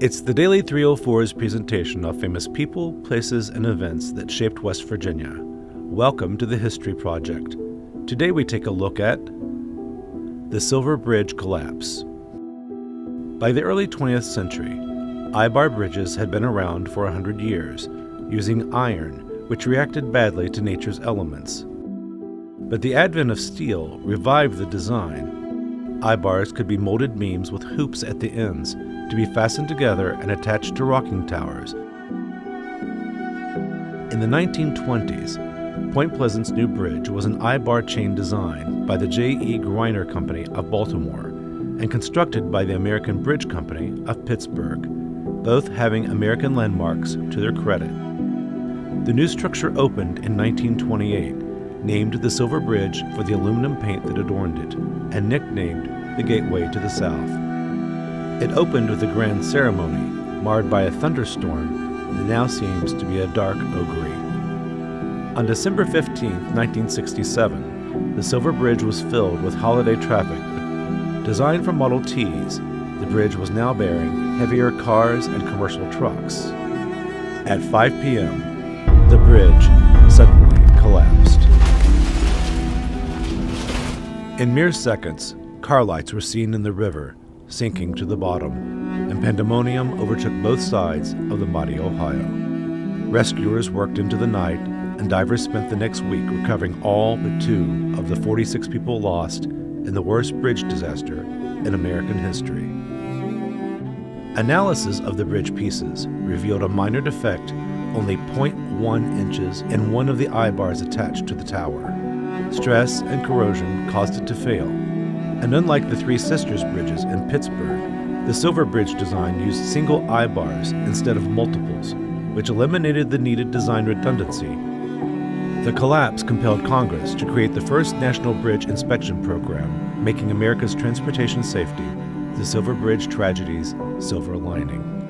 It's the Daily 304's presentation of famous people, places, and events that shaped West Virginia. Welcome to the History Project. Today we take a look at the Silver Bridge collapse. By the early 20th century, eyebar bridges had been around for 100 years, using iron, which reacted badly to nature's elements. But the advent of steel revived the design. Eyebars could be molded beams with hoops at the ends to be fastened together and attached to rocking towers. In the 1920s, Point Pleasant's new bridge was an eyebar chain design by the J.E. Greiner Company of Baltimore and constructed by the American Bridge Company of Pittsburgh, both having American landmarks to their credit. The new structure opened in 1928, named the Silver Bridge for the aluminum paint that adorned it, and nicknamed the Gateway to the South. It opened with a grand ceremony, marred by a thunderstorm that now seems to be a dark augury. On December 15, 1967, the Silver Bridge was filled with holiday traffic. Designed for Model Ts, the bridge was now bearing heavier cars and commercial trucks. At 5 p.m., the bridge suddenly collapsed. In mere seconds, car lights were seen in the river, sinking to the bottom, and pandemonium overtook both sides of the Maury Ohio. Rescuers worked into the night, and divers spent the next week recovering all but 2 of the 46 people lost in the worst bridge disaster in American history. Analysis of the bridge pieces revealed a minor defect, only 0.1 inches in one of the eye bars attached to the tower. Stress and corrosion caused it to fail, and unlike the Three Sisters bridges in Pittsburgh, the Silver Bridge design used single eye bars instead of multiples, which eliminated the needed design redundancy. The collapse compelled Congress to create the first National Bridge Inspection Program, making America's transportation safety the Silver Bridge tragedy's silver lining.